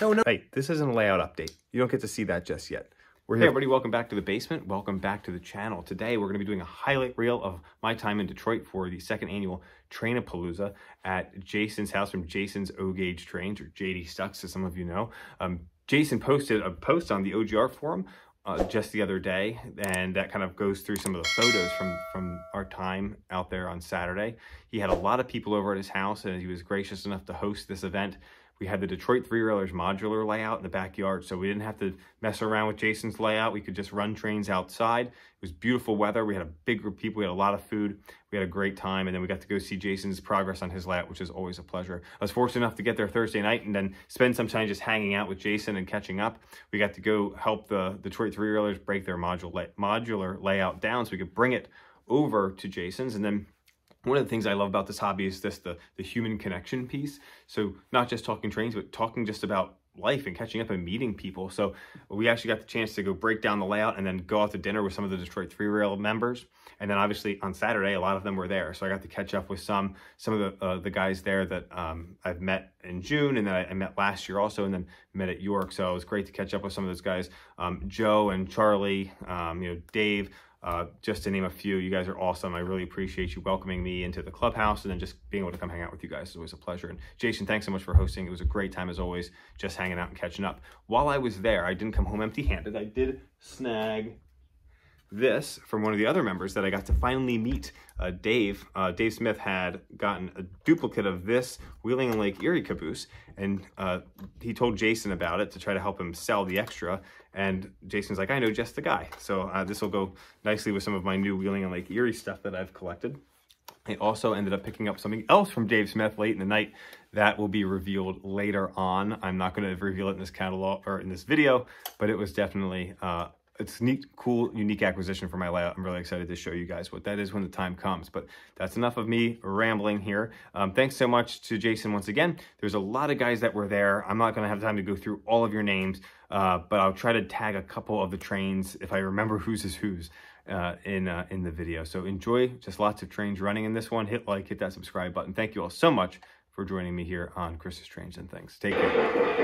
No. Hey, this isn't a layout update. You don't get to see that just yet. We're here. Hey everybody, welcome back to the basement. Welcome back to the channel. Today we're going to be doing a highlight reel of my time in Detroit for the second annual Trainapalooza at Jason's house from Jason's O-Gage Trains, or JD Stux as some of you know. Jason posted a post on the OGR forum just the other day, and that kind of goes through some of the photos from our time out there on Saturday. He had a lot of people over at his house, and he was gracious enough to host this event. We had the Detroit Three Railers modular layout in the backyard, so we didn't have to mess around with Jason's layout. We could just run trains outside. It was beautiful weather. We had a big group of people. We had a lot of food. We had a great time, and then we got to go see Jason's progress on his layout, which is always a pleasure. I was fortunate enough to get there Thursday night and then spend some time just hanging out with Jason and catching up. We got to go help the Detroit Three Railers break their modular layout down so we could bring it over to Jason's. And then one of the things I love about this hobby is this, the human connection piece. So not just talking trains, but talking just about life and catching up and meeting people. So we actually got the chance to go break down the layout and then go out to dinner with some of the Detroit Three Rail members. And then obviously on Saturday, a lot of them were there. So I got to catch up with some of the guys there that I've met in June, and then I met last year also, and then met at York. So it was great to catch up with some of those guys, Joe and Charlie, you know, Dave, just to name a few. You guys are awesome. I really appreciate you welcoming me into the clubhouse, and then just being able to come hang out with you guys is always a pleasure. And Jason, thanks so much for hosting. It was a great time as always, just hanging out and catching up. While I was there, I didn't come home empty-handed. I did snag this from one of the other members that I got to finally meet, Dave. Dave Smith had gotten a duplicate of this Wheeling and Lake Erie caboose, and he told Jason about it to try to help him sell the extra. And Jason's like, I know just the guy. So this will go nicely with some of my new Wheeling and Lake Erie stuff that I've collected. I also ended up picking up something else from Dave Smith late in the night that will be revealed later on. I'm not going to reveal it in this catalog or in this video, but it was definitely it's neat, cool, unique acquisition for my layout. I'm really excited to show you guys what that is when the time comes, but that's enough of me rambling here. Thanks so much to Jason once again. There's a lot of guys that were there. I'm not going to have time to go through all of your names, but I'll try to tag a couple of the trains if I remember whose is whose in the video. So enjoy, just lots of trains running in this one. Hit like, hit that subscribe button. Thank you all so much for joining me here on Chris's Trains and Things. Take care.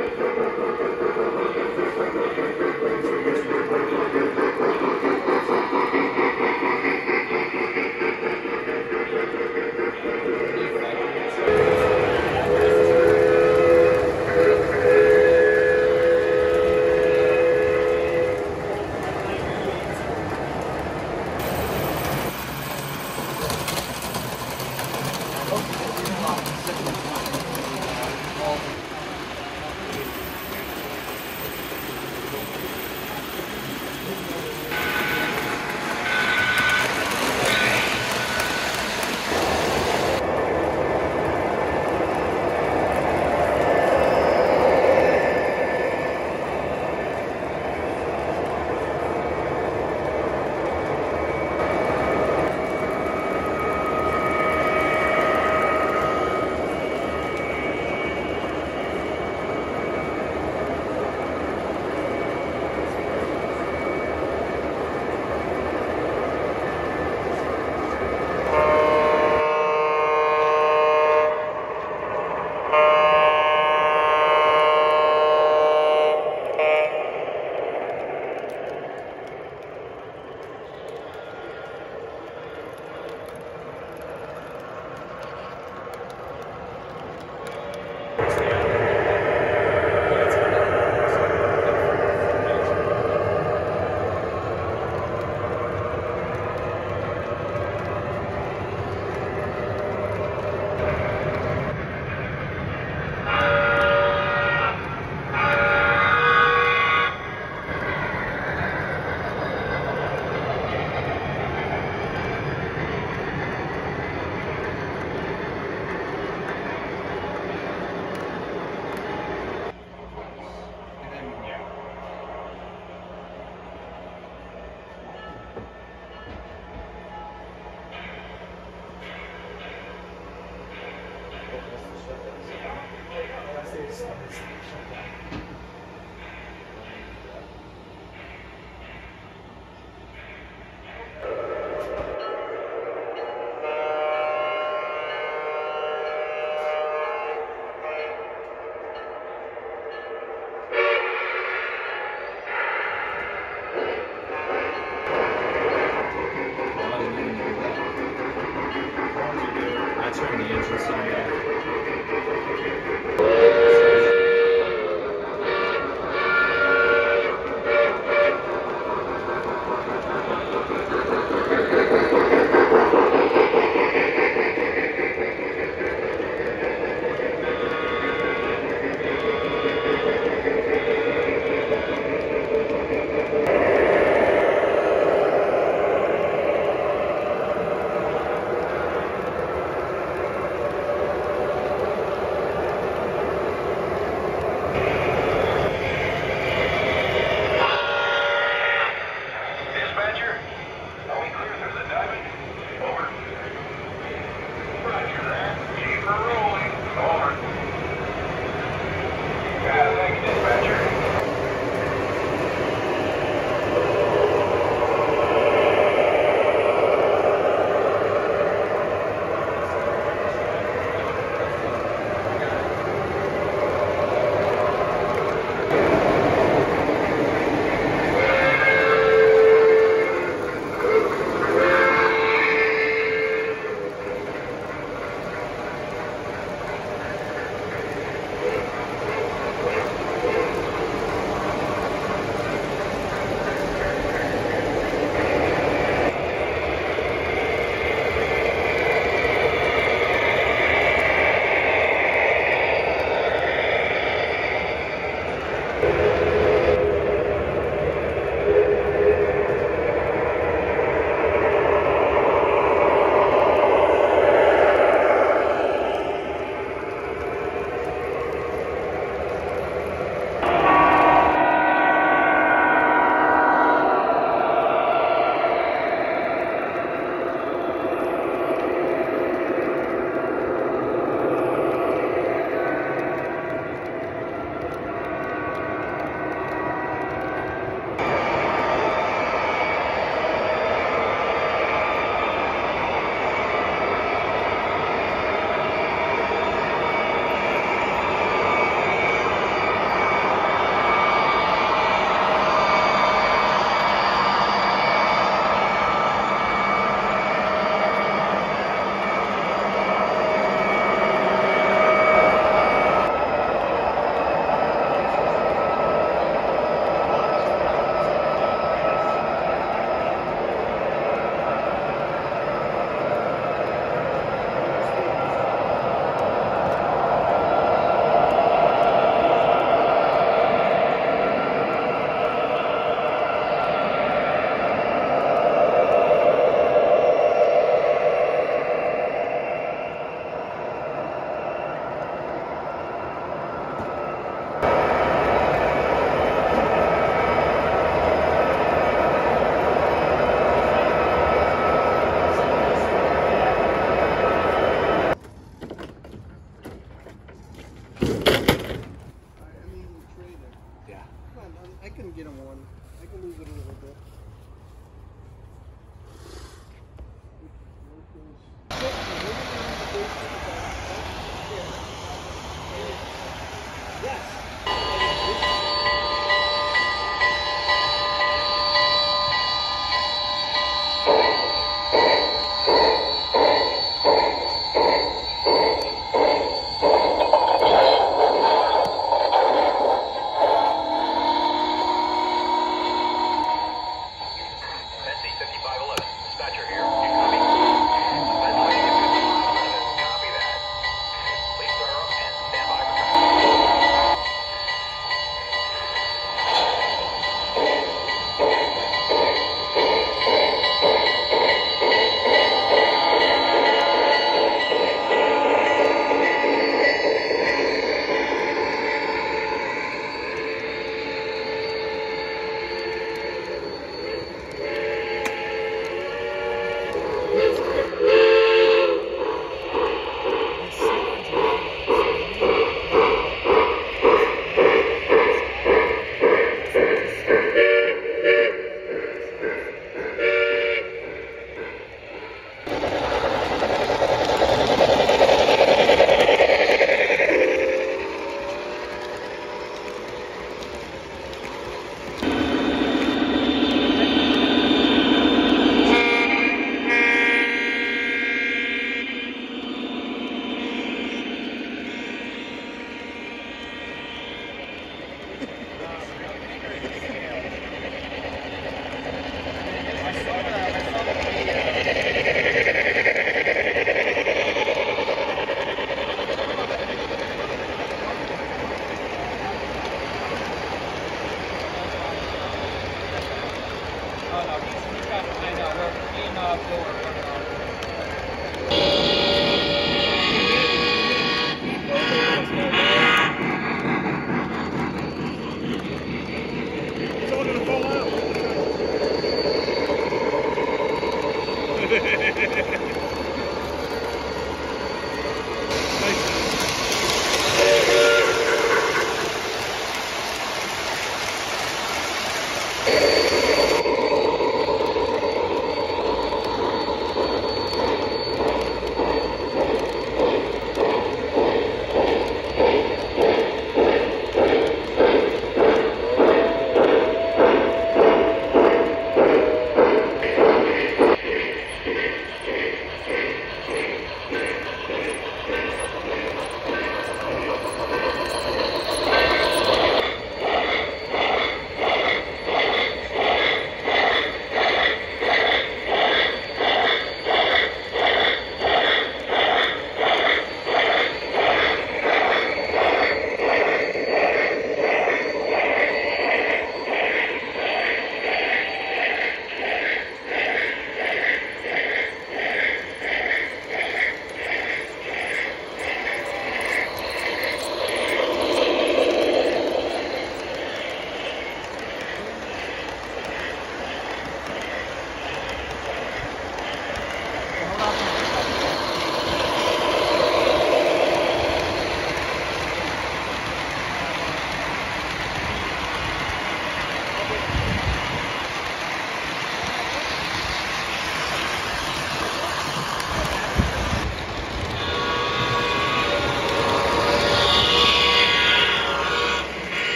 believe it a little bit.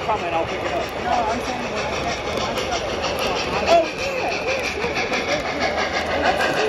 your comment, I'll pick it up. No, I'm saying when I get to my stuff, I'm like, oh, yeah. That's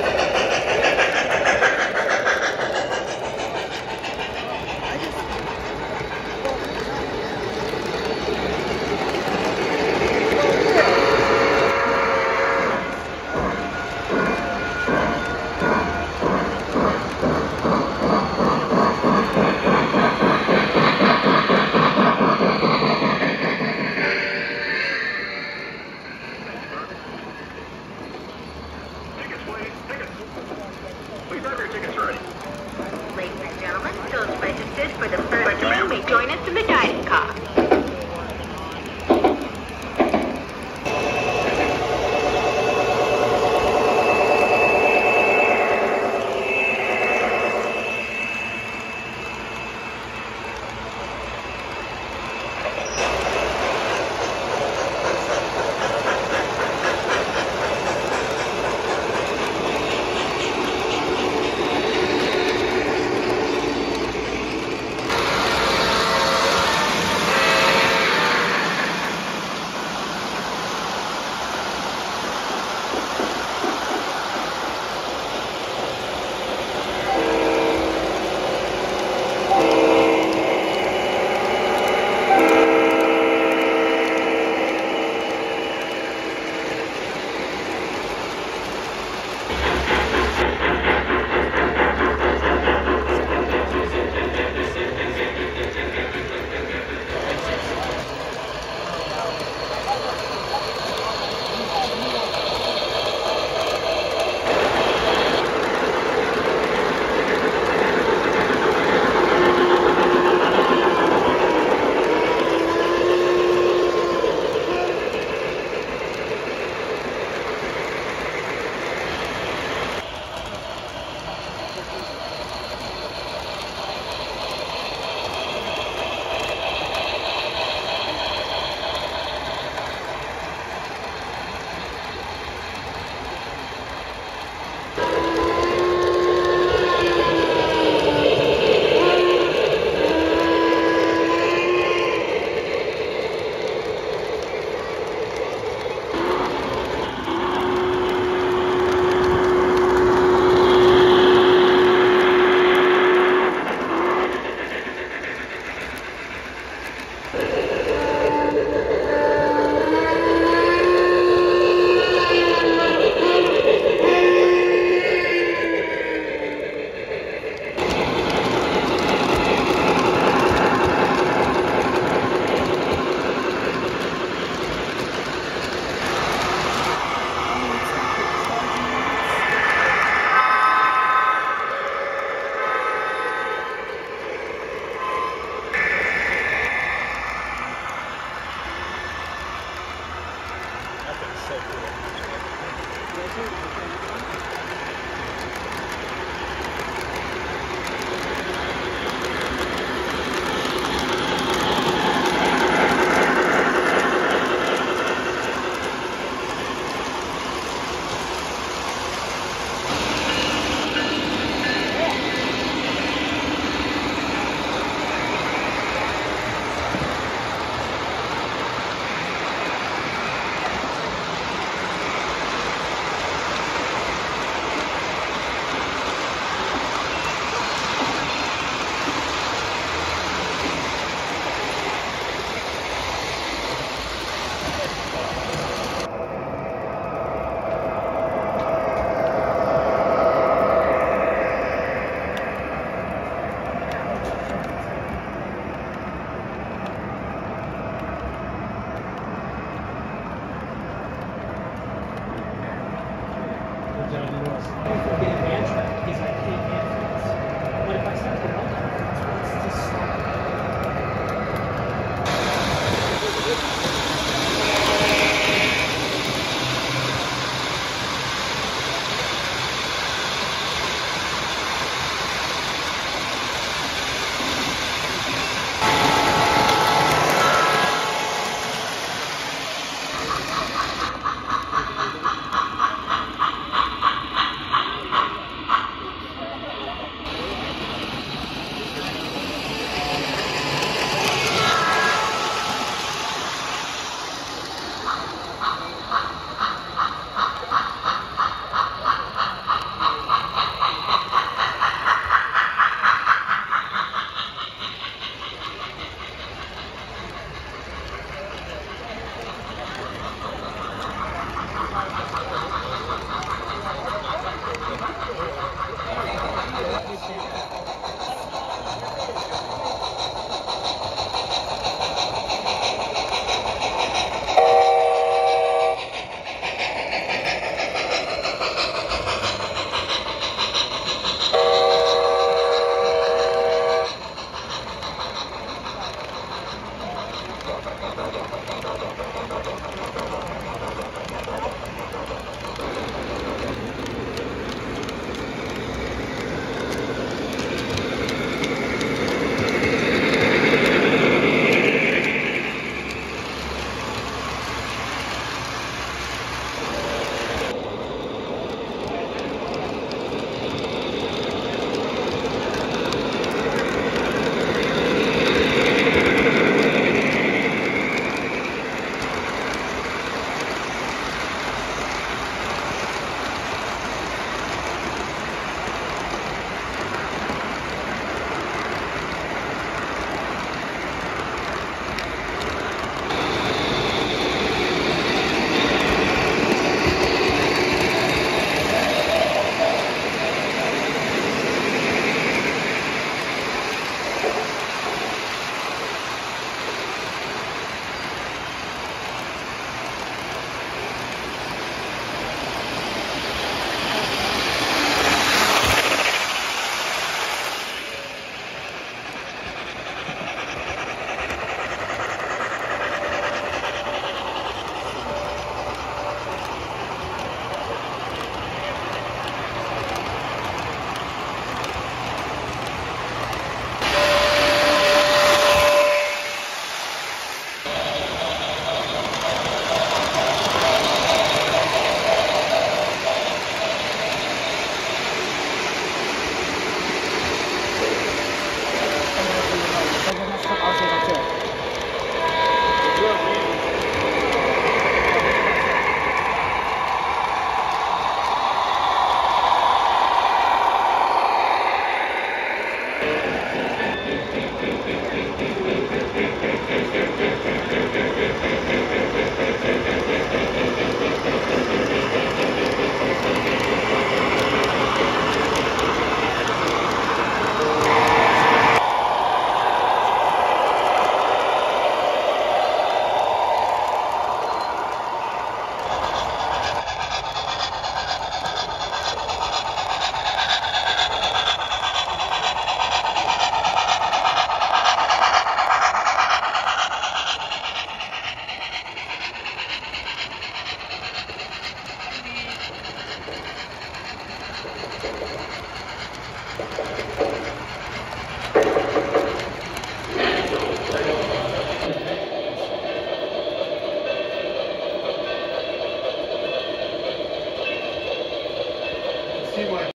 see what